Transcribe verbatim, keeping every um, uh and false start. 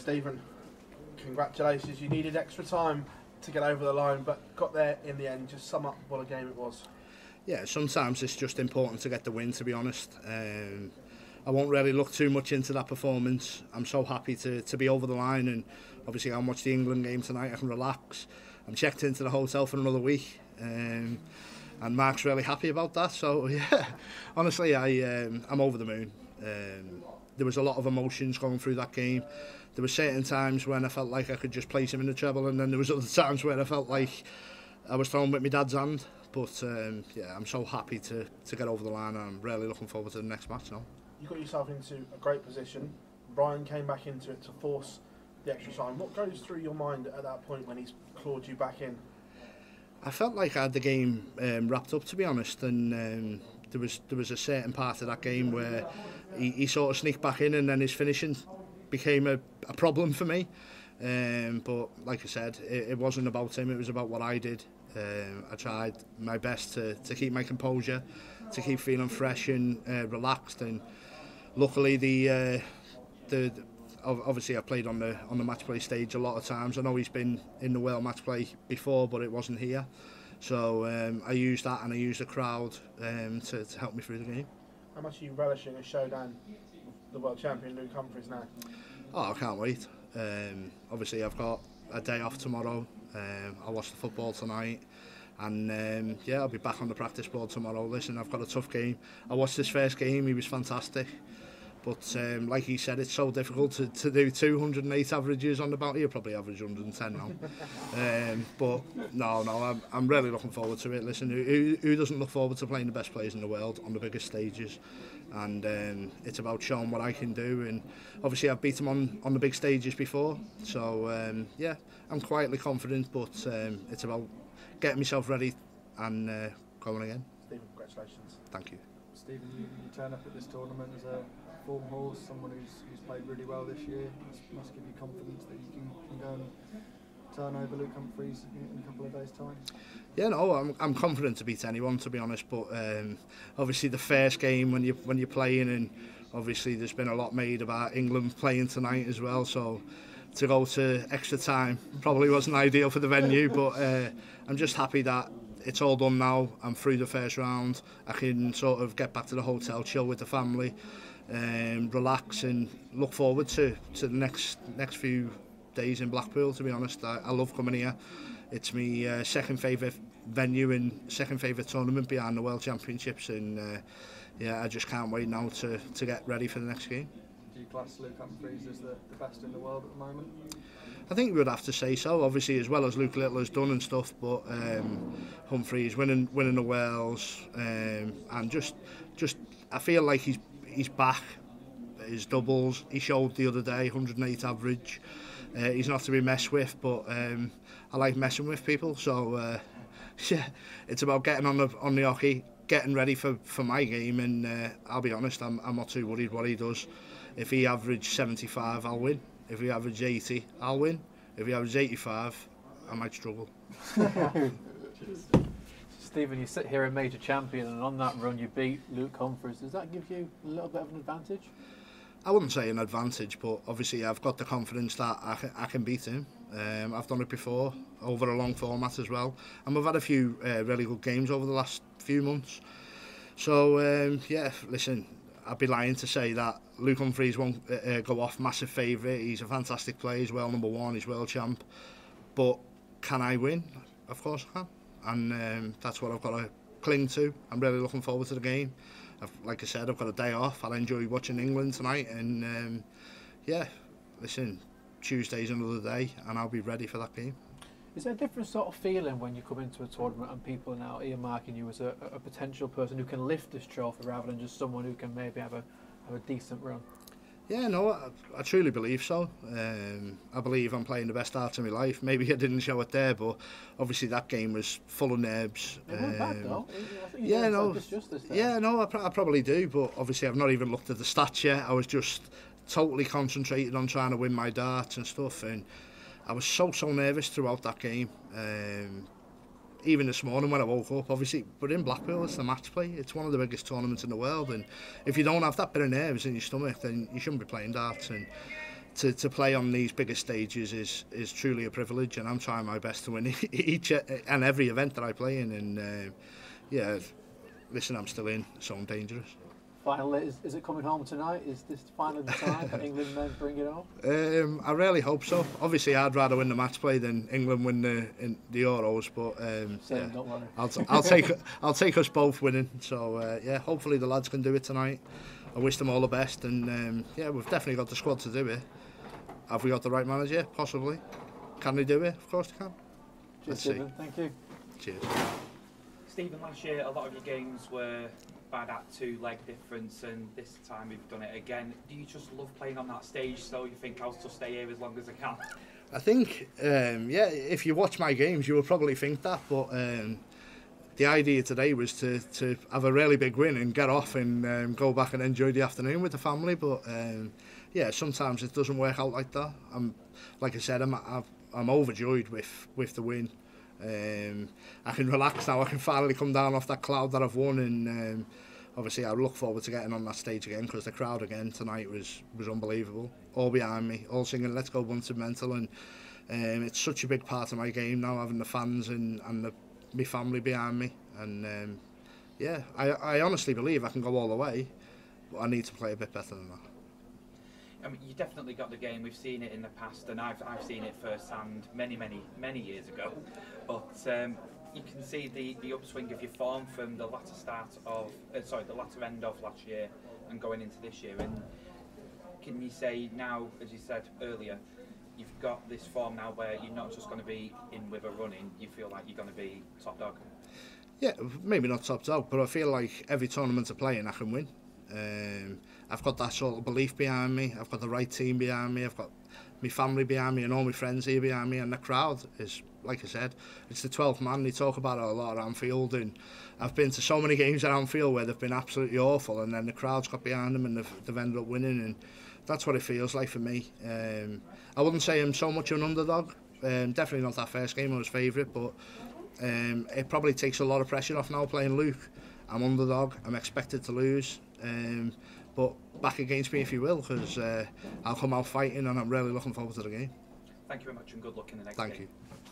Stephen, congratulations. You needed extra time to get over the line, but got there in the end. Just sum up what a game it was. Yeah, sometimes it's just important to get the win, to be honest. Um, I won't really look too much into that performance. I'm so happy to, to be over the line, and obviously I'll watch the England game tonight. I can relax. I'm checked into the hotel for another week, um, and Mark's really happy about that. So, yeah, honestly, I, um, I'm over the moon. Um, there was a lot of emotions going through that game. There were certain times when I felt like I could just place him in the treble, and then there was other times where I felt like I was thrown with my dad's hand. But, um, yeah, I'm so happy to, to get over the line, and I'm really looking forward to the next match now. You got yourself into a great position. Brian came back into it to force the extra time. What goes through your mind at that point when he's clawed you back in? I felt like I had the game um, wrapped up, to be honest, and um, there was there was a certain part of that game where he, he sort of sneaked back in, and then his finishing became a, a problem for me. Um, but like I said, it, it wasn't about him, it was about what I did. Um, I tried my best to, to keep my composure, to keep feeling fresh and uh, relaxed, and luckily the, uh, the the obviously I played on the on the match play stage a lot of times. I know he's been in the World Matchplay before, but it wasn't here, so um, I used that, and I used the crowd um, to, to help me through the game. How much are you relishing a showdown with the world champion Luke Humphries now? Oh, I can't wait. Um, obviously I've got a day off tomorrow. Um, I'll watch the football tonight, and um, yeah, I'll be back on the practice board tomorrow. Listen, I've got a tough game. I watched this first game, he was fantastic, but um, like he said, it's so difficult to, to do two hundred and eight averages on the bounty. He'll probably average one hundred and ten now. um, but no, no, I'm, I'm really looking forward to it. Listen, who, who doesn't look forward to playing the best players in the world on the biggest stages? And um, it's about showing what I can do, and obviously I've beat him on, on the big stages before, so um, yeah, I'm quietly confident, but um, it's about getting myself ready and uh, going again. Stephen, congratulations. Thank you. Stephen, you, you turn up at this tournament as a form horse, someone who's, who's played really well this year. It must give you confidence that you can, can go and turn over Luke Humphries in a couple of days' time? Yeah, no, I'm, I'm confident to beat anyone, to be honest, but um, obviously the first game when, you, when you're playing, and obviously there's been a lot made about England playing tonight as well, so to go to extra time probably wasn't ideal for the venue, but uh, I'm just happy that it's all done now. I'm through the first round. I can sort of get back to the hotel, chill with the family, um, relax and look forward to, to the next, next few days in Blackpool, to be honest. I, I love coming here. It's my uh, second favourite venue and second favourite tournament behind the World Championships, and uh, yeah, I just can't wait now to, to get ready for the next game. Do you class Luke Humphries as the, the best in the world at the moment? I think we would have to say so, obviously, as well as Luke Littler has done and stuff, but um, Humphries winning winning the Worlds, um, and just just I feel like he's he's back. His doubles, he showed the other day, one hundred and eight average. Uh, he's not to be messed with, but um, I like messing with people, so uh, yeah, it's about getting on the on the hockey, getting ready for, for my game, and uh, I'll be honest, I'm, I'm not too worried what he does. If he averaged seventy-five, I'll win. If he averaged eighty, I'll win. If he averaged eighty-five, I might struggle. Stephen, you sit here a major champion, and on that run you beat Luke Humphries. Does that give you a little bit of an advantage? I wouldn't say an advantage, but obviously I've got the confidence that I can, I can beat him. Um, I've done it before, over a long format as well. And we've had a few uh, really good games over the last few months. So, um, yeah, listen, I'd be lying to say that Luke Humphries won't uh, go off massive favourite. He's a fantastic player, he's world number one, he's world champ. But can I win? Of course I can. And um, that's what I've got to cling to. I'm really looking forward to the game. I've, like I said, I've got a day off. I'll enjoy watching England tonight, and um, yeah, listen, Tuesday's another day, and I'll be ready for that game. Is there a different sort of feeling when you come into a tournament and people are now earmarking you as a, a potential person who can lift this trophy rather than just someone who can maybe have a, have a decent run? Yeah, no, I, I truly believe so. Um, I believe I'm playing the best art of my life. Maybe I didn't show it there, but obviously that game was full of nerves. It wasn't um, bad, though. I think you yeah, no, justice there. yeah, no, I, pr I probably do, but obviously I've not even looked at the stats yet. I was just totally concentrated on trying to win my darts and stuff, and I was so, so nervous throughout that game. Um, even this morning when I woke up, obviously, but in Blackpool, it's the match play. It's one of the biggest tournaments in the world, and if you don't have that bit of nerves in your stomach, then you shouldn't be playing darts. And to, to play on these bigger stages is is truly a privilege, and I'm trying my best to win each and every event that I play in. And uh, yeah, listen, I'm still in, so I'm dangerous. Final, is, is it coming home tonight? Is this finally the time that England men bring it home? Um, I really hope so. Obviously, I'd rather win the match play than England win the in the Euros, but um, Same, yeah, don't worry. I'll, t I'll take I'll take us both winning. So uh, yeah, hopefully the lads can do it tonight. I wish them all the best, and um, yeah, we've definitely got the squad to do it. Have we got the right manager? Possibly. Can they do it? Of course they can. Cheers, Let's Stephen. See. Thank you. Cheers. Stephen, last year a lot of your games were by that two leg difference, and this time you've done it again. Do you just love playing on that stage, so you think I'll just stay here as long as I can? I think, um, yeah, if you watch my games, you will probably think that, but um, the idea today was to, to have a really big win and get off and um, go back and enjoy the afternoon with the family. But um, yeah, sometimes it doesn't work out like that. I'm, like I said, I'm, I'm overjoyed with, with the win. Um, I can relax now, I can finally come down off that cloud that I've won, and um, obviously I look forward to getting on that stage again, because the crowd again tonight was, was unbelievable. All behind me, all singing Let's Go Bunsen Mental, and um, it's such a big part of my game now, having the fans and, and the, my family behind me. And um, yeah, I, I honestly believe I can go all the way, but I need to play a bit better than that. I mean, you definitely got the game. We've seen it in the past, and I've, I've seen it firsthand many, many, many years ago. But um, you can see the, the upswing of your form from the latter start of, uh, sorry, the latter end of last year and going into this year. And can you say now, as you said earlier, you've got this form now where you're not just going to be in with a running, you feel like you're going to be top dog? Yeah, maybe not top dog, but I feel like every tournament I play in, I can win. Um, I've got that sort of belief behind me, I've got the right team behind me, I've got my family behind me and all my friends here behind me, and the crowd is, like I said, it's the twelfth man. They talk about it a lot at Anfield, and I've been to so many games at Anfield where they've been absolutely awful, and then the crowd's got behind them and they've, they've ended up winning, and that's what it feels like for me. Um, I wouldn't say I'm so much an underdog, um, definitely not that first game I was favourite, but um, it probably takes a lot of pressure off now playing Luke. I'm underdog, I'm expected to lose, um, but back against me if you will, because uh, I'll come out fighting, and I'm really looking forward to the game. Thank you very much, and good luck in the next game. Thank you.